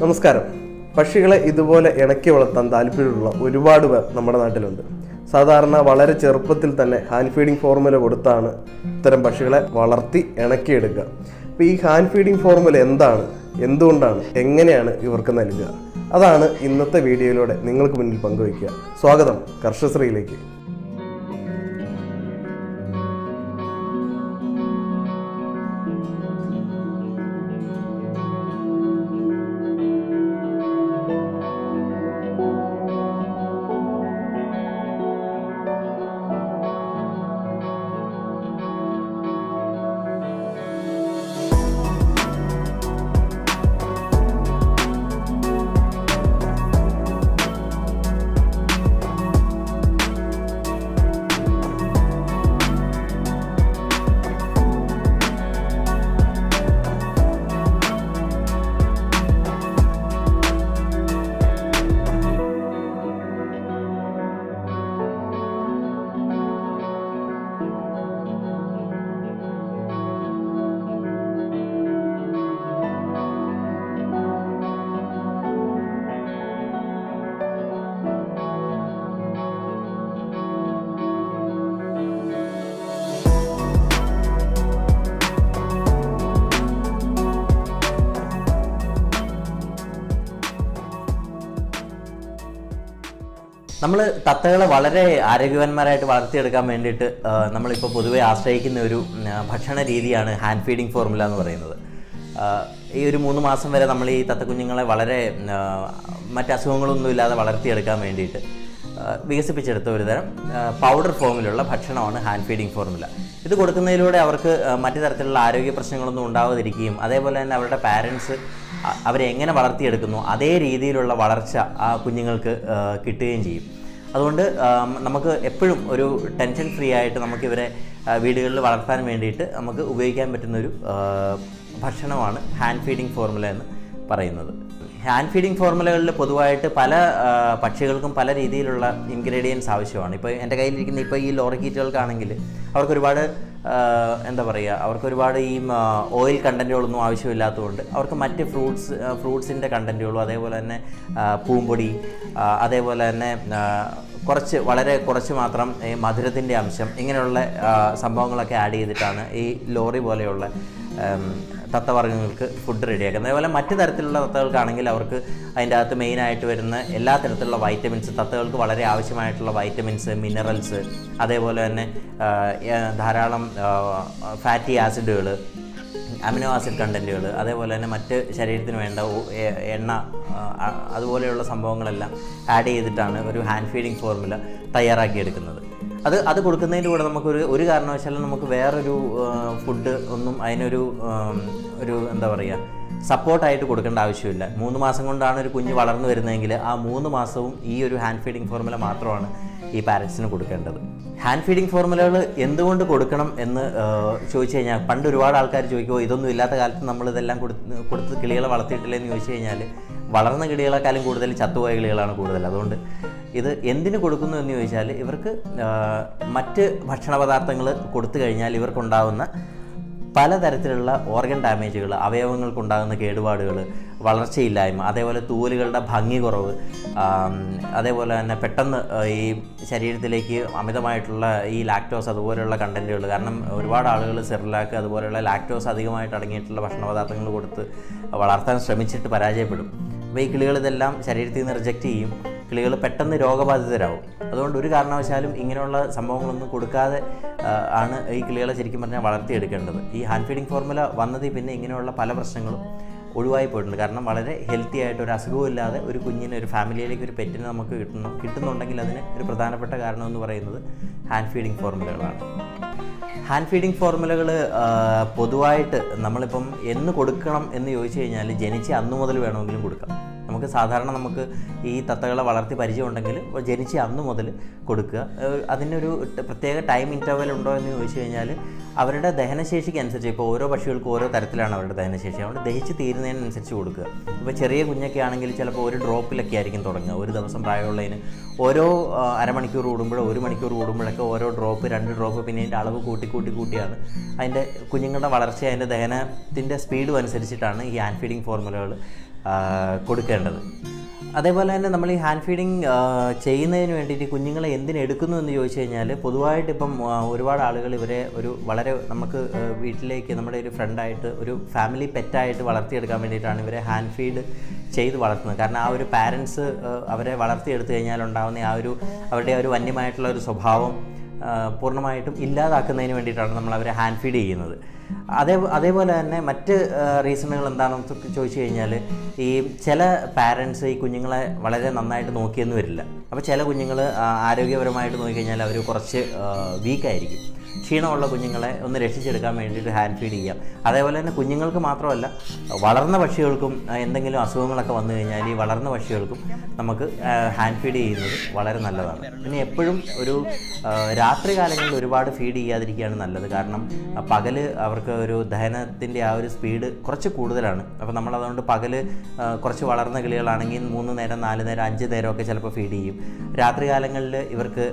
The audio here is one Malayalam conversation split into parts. നമസ്കാരം. പക്ഷികളെ ഇതുപോലെ ഇണക്കി വളർത്താൻ താല്പര്യമുള്ള ഒരുപാട് പേർ നമ്മുടെ നാട്ടിലുണ്ട്. സാധാരണ വളരെ ചെറുപ്പത്തിൽ തന്നെ ഹാൻഡ് ഫീഡിംഗ് ഫോർമുല കൊടുത്താണ് ഇത്തരം പക്ഷികളെ വളർത്തി ഇണക്കിയെടുക്കുക. അപ്പോൾ ഈ ഹാൻഡ് ഫീഡിംഗ് ഫോർമുല എന്താണ്, എന്തുകൊണ്ടാണ്, എങ്ങനെയാണ് ഇവർക്ക് നൽകുക, അതാണ് ഇന്നത്തെ വീഡിയോയിലൂടെ നിങ്ങൾക്ക് മുന്നിൽ പങ്കുവയ്ക്കുക. സ്വാഗതം കർഷകശ്രീയിലേക്ക്. നമ്മൾ തത്തകളെ വളരെ ആരോഗ്യവാന്മാരായിട്ട് വളർത്തിയെടുക്കാൻ വേണ്ടിയിട്ട് നമ്മളിപ്പോൾ പൊതുവെ ആശ്രയിക്കുന്ന ഒരു ഭക്ഷണ രീതിയാണ് ഹാൻഡ് ഫീഡിംഗ് ഫോർമുല എന്ന് പറയുന്നത്. ഈ ഒരു 3 മാസം വരെ നമ്മൾ ഈ തത്തക്കുഞ്ഞുങ്ങളെ വളരെ മറ്റസുഖങ്ങളൊന്നും ഇല്ലാതെ വളർത്തിയെടുക്കാൻ വേണ്ടിയിട്ട് വികസിപ്പിച്ചെടുത്ത ഒരു തരം പൗഡർ ഫോമിലുള്ള ഭക്ഷണമാണ് ഹാൻഡ് ഫീഡിംഗ് ഫോർമുല. ഇത് കൊടുക്കുന്നതിലൂടെ അവർക്ക് മറ്റു തരത്തിലുള്ള ആരോഗ്യ പ്രശ്നങ്ങളൊന്നും ഉണ്ടാവാതിരിക്കുകയും അതേപോലെ തന്നെ അവരുടെ പാരൻസ് അവരെങ്ങനെ വളർത്തിയെടുക്കുന്നു അതേ രീതിയിലുള്ള വളർച്ച ആ കുഞ്ഞുങ്ങൾക്ക് കിട്ടുകയും ചെയ്യും. അതുകൊണ്ട് നമുക്ക് എപ്പോഴും ഒരു ടെൻഷൻ ഫ്രീ ആയിട്ട് നമുക്കിവരെ വീടുകളിൽ വളർത്താൻ വേണ്ടിയിട്ട് നമുക്ക് ഉപയോഗിക്കാൻ പറ്റുന്നൊരു ഭക്ഷണമാണ് ഹാൻഡ് ഫീഡിംഗ് ഫോർമുല എന്ന് പറയുന്നത്. ഹാൻഡ് ഫീഡിംഗ് ഫോർമുലകളിൽ പൊതുവായിട്ട് പല പക്ഷികൾക്കും പല രീതിയിലുള്ള ഇൻഗ്രീഡിയൻസ് ആവശ്യമാണ്. ഇപ്പോൾ എൻ്റെ കയ്യിലിരിക്കുന്ന ഇപ്പോൾ ഈ ലോറിക്കീറ്റുകൾക്കാണെങ്കിൽ അവർക്കൊരുപാട് അവർക്കൊരുപാട് ഈ ഓയിൽ കണ്ടൻറ്റുകളൊന്നും ആവശ്യമില്ലാത്തതുകൊണ്ട് അവർക്ക് മറ്റ് ഫ്രൂട്ട്സിൻ്റെ കണ്ടൻറ്റുകളും അതേപോലെ തന്നെ പൂമ്പൊടി അതേപോലെ തന്നെ വളരെ കുറച്ച് മാത്രം ഈ മധുരത്തിൻ്റെ അംശം ഇങ്ങനെയുള്ള സംഭവങ്ങളൊക്കെ ആഡ് ചെയ്തിട്ടാണ് ഈ ലോറി പോലെയുള്ള തത്തവർഗ്ഗങ്ങൾക്ക് ഫുഡ് റെഡിയാക്കുന്നത്. അതേപോലെ മറ്റു തരത്തിലുള്ള തത്തകൾക്കാണെങ്കിൽ അവർക്ക് അതിൻ്റെ അകത്ത് മെയിനായിട്ട് വരുന്ന എല്ലാ തരത്തിലുള്ള വൈറ്റമിൻസ്, തത്തകൾക്ക് വളരെ ആവശ്യമായിട്ടുള്ള വൈറ്റമിൻസ്, മിനറൽസ്, അതേപോലെ തന്നെ ധാരാളം ഫാറ്റി ആസിഡുകൾ, അമിനോ ആസിഡ് കണ്ടൻറ്റുകൾ, അതേപോലെ തന്നെ മറ്റ് ശരീരത്തിന് വേണ്ട എണ്ണ, അതുപോലെയുള്ള സംഭവങ്ങളെല്ലാം ആഡ് ചെയ്തിട്ടാണ് ഒരു ഹാൻഡ് ഫീഡിംഗ് ഫോർമുല തയ്യാറാക്കിയെടുക്കുന്നത്. അത് കൊടുക്കുന്നതിലൂടെ നമുക്കൊരു കാരണവശാലും നമുക്ക് വേറൊരു ഫുഡ് ഒന്നും അതിനൊരു സപ്പോർട്ടായിട്ട് കൊടുക്കേണ്ട ആവശ്യമില്ല. 3 മാസം കൊണ്ടാണ് ഒരു കുഞ്ഞ് വളർന്നു വരുന്നതെങ്കിൽ ആ 3 മാസവും ഈ ഒരു ഹാൻഡ് ഫീഡിംഗ് ഫോർമുല മാത്രമാണ് ഈ പാരൻസിന് കൊടുക്കേണ്ടത്. ഹാൻഡ് ഫീഡിംഗ് ഫോർമുലകൾ എന്തുകൊണ്ട് കൊടുക്കണം എന്ന് ചോദിച്ചു കഴിഞ്ഞാൽ പണ്ട് ഒരുപാട് ആൾക്കാർ ചോദിക്കുമോ, ഇതൊന്നും ഇല്ലാത്ത കാലത്ത് നമ്മളിതെല്ലാം കൊടുത്ത് കിളികളെ വളർത്തിയിട്ടില്ല എന്ന് ചോദിച്ചു കഴിഞ്ഞാൽ വളർന്ന കിളികളെക്കാളും കൂടുതൽ ചത്തുപോയ കിളികളാണ് കൂടുതൽ. അതുകൊണ്ട് ഇത് എന്തിനു കൊടുക്കുന്നു എന്ന് ചോദിച്ചാൽ ഇവർക്ക് മറ്റ് ഭക്ഷണ പദാർത്ഥങ്ങൾ കൊടുത്തു കഴിഞ്ഞാൽ ഇവർക്കുണ്ടാകുന്ന പലതരത്തിലുള്ള ഓർഗൻ ഡാമേജുകൾ, അവയവങ്ങൾക്കുണ്ടാകുന്ന കേടുപാടുകൾ, വളർച്ചയില്ലായ്മ, അതേപോലെ തൂവലുകളുടെ ഭംഗി കുറവ്, അതേപോലെ തന്നെ പെട്ടെന്ന് ഈ ശരീരത്തിലേക്ക് അമിതമായിട്ടുള്ള ഈ ലാക്ടോസ് അതുപോലെയുള്ള കണ്ടൻറ്റുകൾ, കാരണം ഒരുപാട് ആളുകൾ സെറിലാക്ക് അതുപോലെയുള്ള ലാക്ടോസ് അധികമായിട്ട് അടങ്ങിയിട്ടുള്ള ഭക്ഷണ പദാർത്ഥങ്ങൾ കൊടുത്ത് വളർത്താൻ ശ്രമിച്ചിട്ട് പരാജയപ്പെടും. അപ്പോൾ ഈ കിളികൾ ഇതെല്ലാം ശരീരത്തിൽ നിന്ന് റിജക്റ്റ് ചെയ്യും. കിളികൾ പെട്ടെന്ന് രോഗബാധിതരാകും. അതുകൊണ്ട് ഒരു കാരണവശാലും ഇങ്ങനെയുള്ള സംഭവങ്ങളൊന്നും കൊടുക്കാതെ ആണ് ഈ കിളികളെ ശരിക്കും പറഞ്ഞാൽ വളർത്തിയെടുക്കേണ്ടത്. ഈ ഹാൻഡ് ഫീഡിംഗ് ഫോർമുല വന്നതിൽ പിന്നെ ഇങ്ങനെയുള്ള പല പ്രശ്നങ്ങളും ഒഴിവായി പോയിട്ടുണ്ട്. കാരണം വളരെ ഹെൽത്തി ആയിട്ട് ഒരു അസുഖമില്ലാതെ ഒരു കുഞ്ഞിന്, ഒരു ഫാമിലിയിലേക്ക്, ഒരു പെറ്റിന് നമുക്ക് കിട്ടുന്നുണ്ടെങ്കിൽ അതിന് ഒരു പ്രധാനപ്പെട്ട കാരണമെന്ന് പറയുന്നത് ഹാൻഡ് ഫീഡിംഗ് ഫോർമുലകളാണ്. ഹാൻഡ് ഫീഡിംഗ് ഫോർമുലകൾ പൊതുവായിട്ട് നമ്മളിപ്പം എന്ന് കൊടുക്കണം എന്ന് ചോദിച്ചു കഴിഞ്ഞാൽ ജനിച്ച് അന്നു മുതൽ വേണമെങ്കിലും കൊടുക്കാം. നമുക്ക് സാധാരണ നമുക്ക് ഈ തത്തകളെ വളർത്തി പരിചയമുണ്ടെങ്കിൽ ജനിച്ച് അന്ന് മുതൽ കൊടുക്കുക. അതിനൊരു പ്രത്യേക ടൈം ഇൻ്റർവൽ ഉണ്ടോ എന്ന് ചോദിച്ചു കഴിഞ്ഞാൽ അവരുടെ ദഹനശേഷിക്ക് അനുസരിച്ച്, ഇപ്പോൾ ഓരോ പക്ഷികൾക്കും ഓരോ തരത്തിലാണ് അവരുടെ ദഹനശേഷി, അവിടെ ദഹിച്ച് തീരുന്നതിനനുസരിച്ച് കൊടുക്കുക. ഇപ്പോൾ ചെറിയ കുഞ്ഞൊക്കെ ആണെങ്കിൽ ചിലപ്പോൾ ഒരു ഡ്രോപ്പിലൊക്കെ ആയിരിക്കും തുടങ്ങുക. ഒരു ദിവസം പ്രായമുള്ളതിന് ഓരോ അരമണിക്കൂർ കൂടുമ്പോഴോ 1 മണിക്കൂർ കൂടുമ്പോഴൊക്കെ ഓരോ ഡ്രോപ്പ്, 2 ഡ്രോപ്പ്, പിന്നെ അതിൻ്റെ അളവ് കൂട്ടിയാണ് അതിൻ്റെ കുഞ്ഞുങ്ങളുടെ വളർച്ച, അതിൻ്റെ ദഹനത്തിൻ്റെ സ്പീഡും അനുസരിച്ചിട്ടാണ് ഈ ഹാൻഡ് ഫീഡിംഗ് ഫോർമുലകൾ കൊടുക്കേണ്ടത്. അതേപോലെ തന്നെ നമ്മൾ ഈ ഹാൻഡ് ഫീഡിങ് ചെയ്യുന്നതിന് വേണ്ടിയിട്ട് കുഞ്ഞുങ്ങളെ എന്തിനെടുക്കുന്നു എന്ന് ചോദിച്ചു കഴിഞ്ഞാൽ പൊതുവായിട്ട് ഇപ്പം ഒരുപാട് ആളുകൾ ഇവരെ ഒരു വളരെ നമുക്ക് വീട്ടിലേക്ക് നമ്മുടെ ഒരു ഫ്രണ്ടായിട്ട് ഒരു ഫാമിലി പെറ്റായിട്ട് വളർത്തിയെടുക്കാൻ വേണ്ടിയിട്ടാണ് ഇവരെ ഹാൻഡ് ഫീഡ് ചെയ്ത് വളർത്തുന്നത്. കാരണം ആ ഒരു പാരൻസ് അവരെ വളർത്തിയെടുത്തു കഴിഞ്ഞാലുണ്ടാകുന്ന ആ ഒരു അവരുടെ ആ ഒരു വന്യമായിട്ടുള്ള ഒരു സ്വഭാവം പൂർണ്ണമായിട്ടും ഇല്ലാതാക്കുന്നതിന് വേണ്ടിയിട്ടാണ് നമ്മൾ അവരെ ഹാൻഡ് ഫീഡ് ചെയ്യുന്നത്. അതേപോലെ തന്നെ മറ്റ് റീസണുകൾ എന്താണെന്ന് ചോദിച്ചു കഴിഞ്ഞാൽ ഈ ചില പാരൻസ് ഈ കുഞ്ഞുങ്ങളെ വളരെ നന്നായിട്ട് നോക്കിയെന്ന് വരില്ല. അപ്പോൾ ചില കുഞ്ഞുങ്ങൾ ആരോഗ്യപരമായിട്ട് നോക്കിക്കഴിഞ്ഞാൽ അവർ കുറച്ച് വീക്കായിരിക്കും. ക്ഷീണമുള്ള കുഞ്ഞുങ്ങളെ ഒന്ന് രക്ഷിച്ചെടുക്കാൻ വേണ്ടിയിട്ട് ഹാൻഡ് ഫീഡ് ചെയ്യാം. അതേപോലെ തന്നെ കുഞ്ഞുങ്ങൾക്ക് മാത്രമല്ല വളർന്ന പക്ഷികൾക്കും എന്തെങ്കിലും അസുഖങ്ങളൊക്കെ വന്നു കഴിഞ്ഞാൽ ഈ വളർന്ന പക്ഷികൾക്കും നമുക്ക് ഹാൻഡ് ഫീഡ് ചെയ്യുന്നത് വളരെ നല്ലതാണ്. പിന്നെ എപ്പോഴും ഒരു രാത്രി കാലങ്ങളിൽ ഒരുപാട് ഫീഡ് ചെയ്യാതിരിക്കുകയാണ് നല്ലത്. കാരണം പകൽ അവർക്ക് ഒരു ദഹനത്തിൻ്റെ ആ ഒരു സ്പീഡ് കുറച്ച് കൂടുതലാണ്. അപ്പോൾ നമ്മളതുകൊണ്ട് പകൽ കുറച്ച് വളർന്ന കിളികളാണെങ്കിൽ 3 നേരം 4 നേരം 5 നേരം ഒക്കെ ചിലപ്പോൾ ഫീഡ് ചെയ്യും. രാത്രി കാലങ്ങളിൽ ഇവർക്ക്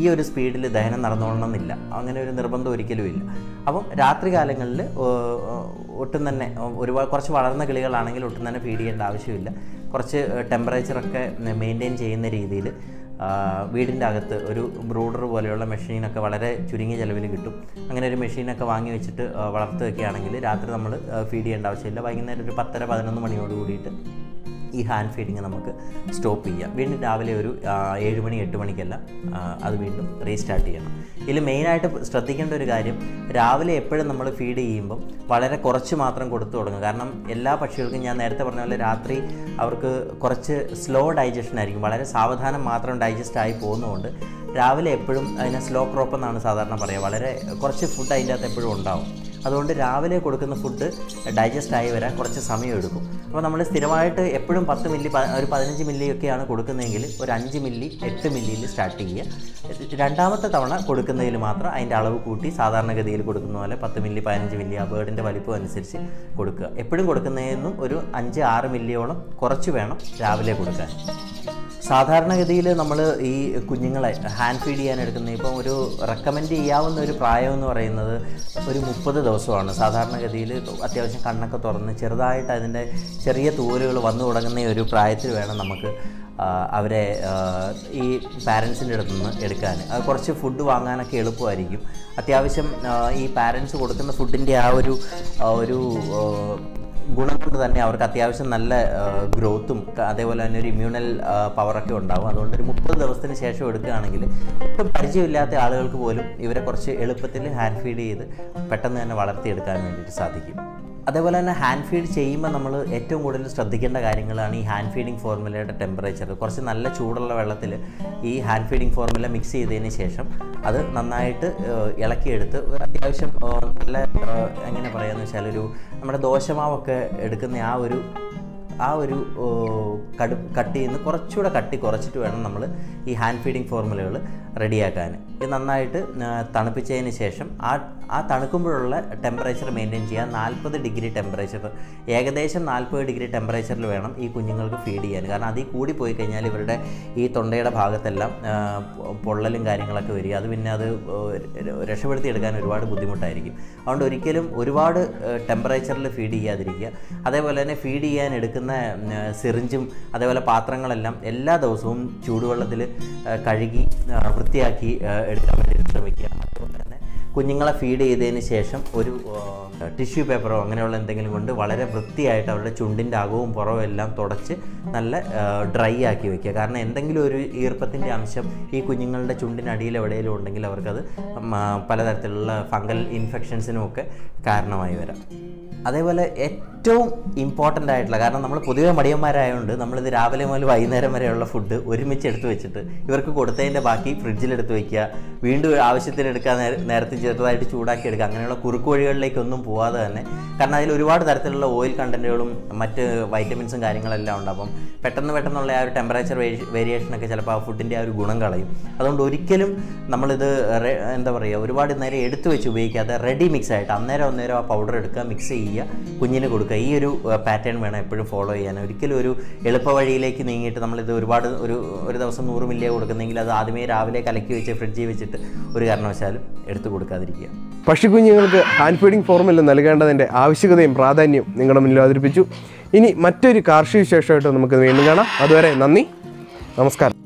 ഈ ഒരു സ്പീഡിൽ ദഹനം നടന്നുകൊള്ളണമെന്നില്ല, അങ്ങനെ ഒരു നിർബന്ധം ഒരിക്കലും ഇല്ല. അപ്പം രാത്രി കാലങ്ങളിൽ ഒട്ടും തന്നെ ഒരുപാട് കുറച്ച് വളർന്ന കിളികളാണെങ്കിൽ ഒട്ടും തന്നെ ഫീഡ് ചെയ്യേണ്ട ആവശ്യമില്ല. കുറച്ച് ടെമ്പറേച്ചറൊക്കെ മെയിൻറ്റെയിൻ ചെയ്യുന്ന രീതിയിൽ വീടിൻ്റെ അകത്ത് ഒരു ബ്രൂഡർ പോലെയുള്ള മെഷീനൊക്കെ വളരെ ചുരുങ്ങിയ ചിലവിൽ കിട്ടും. അങ്ങനെ ഒരു മെഷീനൊക്കെ വാങ്ങി വെച്ചിട്ട് വളർത്തുകയാണെങ്കിൽ രാത്രി നമ്മൾ ഫീഡ് ചെയ്യേണ്ട ആവശ്യമില്ല. വൈകുന്നേരം ഒരു 10:30-11 മണിയോട് കൂടിയിട്ട് ഈ ഹാൻഡ് ഫീഡിങ് നമുക്ക് സ്റ്റോപ്പ് ചെയ്യാം. വീണ്ടും രാവിലെ ഒരു 7 മണി 8 മണിക്കല്ല അത് വീണ്ടും റീസ്റ്റാർട്ട് ചെയ്യണം. ഇതിൽ മെയിനായിട്ട് ശ്രദ്ധിക്കേണ്ട ഒരു കാര്യം, രാവിലെ എപ്പോഴും നമ്മൾ ഫീഡ് ചെയ്യുമ്പം വളരെ കുറച്ച് മാത്രം കൊടുത്തു തുടങ്ങും. കാരണം എല്ലാ പക്ഷികൾക്കും ഞാൻ നേരത്തെ പറഞ്ഞ പോലെ രാത്രി അവർക്ക് കുറച്ച് സ്ലോ ഡൈജഷൻ ആയിരിക്കും, വളരെ സാവധാനം മാത്രം ഡൈജസ്റ്റ് ആയി പോകുന്നതുകൊണ്ട് രാവിലെ എപ്പോഴും അതിനെ സ്ലോ ക്രോപ്പ് എന്നാണ് സാധാരണ പറയുക. വളരെ കുറച്ച് ഫുഡ് അതിൻ്റെ അകത്ത് എപ്പോഴും ഉണ്ടാവും. അതുകൊണ്ട് രാവിലെ കൊടുക്കുന്ന ഫുഡ് ഡൈജസ്റ്റ് ആയി വരാൻ കുറച്ച് സമയം എടുക്കും. അപ്പോൾ നമ്മൾ സ്ഥിരമായിട്ട് എപ്പോഴും 10 മില്ലി ഒരു 15 മില്ലി ഒക്കെയാണ് കൊടുക്കുന്നതെങ്കിൽ ഒരു 5 മില്ലി 8 മില്ലിയിൽ സ്റ്റാർട്ട് ചെയ്യുക. രണ്ടാമത്തെ തവണ കൊടുക്കുന്നതിൽ മാത്രം അതിൻ്റെ അളവ് കൂട്ടി സാധാരണഗതിയിൽ കൊടുക്കുന്ന പോലെ 10 മില്ലി 15 മില്ലി ആ ബേർഡിൻ്റെ വലിപ്പം അനുസരിച്ച് കൊടുക്കുക. എപ്പോഴും കൊടുക്കുന്നതിനും ഒരു 5-6 മില്ലിയോളം കുറച്ച് വേണം രാവിലെ കൊടുക്കാൻ. സാധാരണഗതിയിൽ നമ്മൾ ഈ കുഞ്ഞുങ്ങളെ ഹാൻഡ് ഫീഡ് ചെയ്യാൻ എടുക്കുന്ന ഇപ്പം ഒരു റെക്കമെൻഡ് ചെയ്യാവുന്ന ഒരു പ്രായം എന്ന് പറയുന്നത് ഒരു 30 ദിവസമാണ്. സാധാരണഗതിയിൽ അത്യാവശ്യം കണ്ണൊക്കെ തുറന്ന് ചെറുതായിട്ട് അതിൻ്റെ ചെറിയ തൂവലുകൾ വന്നു തുടങ്ങുന്ന ഒരു പ്രായത്തിൽ വേണം നമുക്ക് അവരെ ഈ പാരൻസിൻ്റെ അടുത്ത് നിന്ന് എടുക്കാൻ. അത് കുറച്ച് ഫുഡ് വാങ്ങാനൊക്കെ എളുപ്പമായിരിക്കും. അത്യാവശ്യം ഈ പാരൻസ് കൊടുക്കുന്ന ഫുഡിൻ്റെ ആ ഒരു ഗുണം കൊണ്ട് തന്നെ അവർക്ക് അത്യാവശ്യം നല്ല ഗ്രോത്തും അതേപോലെ തന്നെ ഒരു ഇമ്മ്യൂണൽ പവറൊക്കെ ഉണ്ടാകും. അതുകൊണ്ട് ഒരു 30 ദിവസത്തിന് ശേഷം എടുക്കുകയാണെങ്കിൽ ഒട്ടും പരിചയമില്ലാത്ത ആളുകൾക്ക് പോലും ഇവരെ കുറച്ച് എളുപ്പത്തിൽ ഹാൻഡ് ഫീഡ് ചെയ്ത് പെട്ടെന്ന് തന്നെ വളർത്തിയെടുക്കാൻ വേണ്ടിയിട്ട് സാധിക്കും. അതേപോലെ തന്നെ ഹാൻഡ് ഫീഡ് ചെയ്യുമ്പോൾ നമ്മൾ ഏറ്റവും കൂടുതൽ ശ്രദ്ധിക്കേണ്ട കാര്യങ്ങളാണ് ഈ ഹാൻഡ് ഫീഡിങ് ഫോർമുലയുടെ ടെമ്പറേച്ചർ. കുറച്ച് നല്ല ചൂടുള്ള വെള്ളത്തിൽ ഈ ഹാൻഡ് ഫീഡിങ് ഫോർമുല മിക്സ് ചെയ്തതിന് ശേഷം അത് നന്നായിട്ട് ഇളക്കിയെടുത്ത് അത്യാവശ്യം നല്ല എങ്ങനെ പറയുകയെന്ന് വെച്ചാൽ ഒരു നമ്മുടെ ദോശമാവൊക്കെ എടുക്കുന്ന ആ ഒരു കട്ട് ചെയ്യുന്ന കുറച്ചുകൂടെ കട്ടി കുറച്ചിട്ട് വേണം നമ്മൾ ഈ ഹാൻഡ് ഫീഡിങ് ഫോർമുലകൾ റെഡിയാക്കാൻ. ഇത് നന്നായിട്ട് തണുപ്പിച്ചതിന് ശേഷം ആ തണുക്കുമ്പോഴുള്ള ടെമ്പറേച്ചർ മെയിൻറ്റെയിൻ ചെയ്യാൻ 40 ഡിഗ്രി ടെമ്പറേച്ചർ, ഏകദേശം 40 ഡിഗ്രി ടെമ്പറേച്ചറിൽ വേണം ഈ കുഞ്ഞുങ്ങൾക്ക് ഫീഡ് ചെയ്യാൻ. കാരണം അതിൽ കൂടി പോയി കഴിഞ്ഞാൽ ഇവരുടെ ഈ തൊണ്ടയുടെ ഭാഗത്തെല്ലാം പൊള്ളലും കാര്യങ്ങളൊക്കെ വരിക. അത് പിന്നെ അത് രക്ഷപ്പെടുത്തിയെടുക്കാൻ ഒരുപാട് ബുദ്ധിമുട്ടായിരിക്കും. അതുകൊണ്ട് ഒരിക്കലും ഒരുപാട് ടെമ്പറേച്ചറിൽ ഫീഡ് ചെയ്യാതിരിക്കുക. അതേപോലെ തന്നെ ഫീഡ് ചെയ്യാൻ എടുക്കുന്ന സിറിഞ്ചും അതേപോലെ പാത്രങ്ങളെല്ലാം എല്ലാ ദിവസവും ചൂടുവെള്ളത്തിൽ കഴുകി വൃത്തിയാക്കി എടുക്കാൻ വേണ്ടി ശ്രമിക്കുക. അതുപോലെ തന്നെ കുഞ്ഞുങ്ങളെ ഫീഡ് ചെയ്തതിന് ശേഷം ഒരു ടിഷ്യൂ പേപ്പറോ അങ്ങനെയുള്ള എന്തെങ്കിലും കൊണ്ട് വളരെ വൃത്തിയായിട്ട് അവരുടെ ചുണ്ടിൻ്റെ അകവും പുറവും എല്ലാം തുടച്ച് നല്ല ഡ്രൈ ആക്കി വയ്ക്കുക. കാരണം എന്തെങ്കിലും ഒരു ഈർപ്പത്തിൻ്റെ അംശം ഈ കുഞ്ഞുങ്ങളുടെ ചുണ്ടിനടിയിൽ എവിടെയെങ്കിലും ഉണ്ടെങ്കിൽ അവർക്കത് പലതരത്തിലുള്ള ഫംഗൽ ഇൻഫെക്ഷൻസിനുമൊക്കെ കാരണമായി വരാം. അതേപോലെ ഏറ്റവും ഇമ്പോർട്ടൻ്റ് ആയിട്ടുള്ള, കാരണം നമ്മൾ പൊതുവെ മടിയന്മാരായതുകൊണ്ട് നമ്മളിത് രാവിലെ മുതൽ വൈകുന്നേരം വരെയുള്ള ഫുഡ് ഒരുമിച്ച് എടുത്ത് വെച്ചിട്ട് ഇവർക്ക് കൊടുത്തതിൻ്റെ ബാക്കി ഫ്രിഡ്ജിലെടുത്ത് വയ്ക്കുക. വീണ്ടും ആവശ്യത്തിനെടുക്കാൻ നേരത്തെ ചെറുതായിട്ട് ചൂടാക്കി എടുക്കുക. അങ്ങനെയുള്ള കുറുക്കു വഴികളിലേക്കൊന്നും പോവാതെ തന്നെ, കാരണം അതിൽ ഒരുപാട് തരത്തിലുള്ള ഓയിൽ കണ്ടൻറ്റുകളും മറ്റ് വൈറ്റമിൻസും കാര്യങ്ങളെല്ലാം ഉണ്ട്. അപ്പം പെട്ടെന്നുള്ള ആ ഒരു ടെമ്പറേച്ചർ വേരിയേഷനൊക്കെ ചിലപ്പോൾ ആ ഫുഡിൻ്റെ ആ ഒരു ഗുണം കളയും. അതുകൊണ്ട് ഒരിക്കലും നമ്മളിത് എന്താ പറയുക ഒരുപാട് നേരം എടുത്തു വെച്ച് ഉപയോഗിക്കാതെ റെഡി മിക്സ് ആയിട്ട് അന്നേരം ആ പൗഡർ എടുക്കുക, മിക്സ് ചെയ്യുക, കുഞ്ഞിന് കൊടുക്കുക. ഈ ഒരു പാറ്റേൺ വേണം എപ്പോഴും ഫോളോ ചെയ്യാൻ. ഒരിക്കലും ഒരു എളുപ്പവഴിയിലേക്ക് നീങ്ങിയിട്ട് നമ്മളിത് ഒരുപാട് ഒരു ദിവസം 100 മില്ലിയാണ് കൊടുക്കുന്നെങ്കിൽ അത് ആദ്യമേ രാവിലെ കലക്കി വെച്ച് ഫ്രിഡ്ജിൽ വെച്ചിട്ട് ഒരു കാരണവശാലും എടുത്തു കൊടുക്കാതിരിക്കുക. പക്ഷിക്കുഞ്ഞുങ്ങൾക്ക് ഹാൻഡ് ഫീഡിംഗ് ഫോർമുല നൽകേണ്ടതിൻ്റെ ആവശ്യകതയും പ്രാധാന്യവും നിങ്ങളുടെ മുന്നിൽ അവതരിപ്പിച്ചു. ഇനി മറ്റൊരു കാർഷിക വിശേഷമായിട്ട് നമുക്ക് വീണ്ടും കാണാം. അതുവരെ നന്ദി, നമസ്കാരം.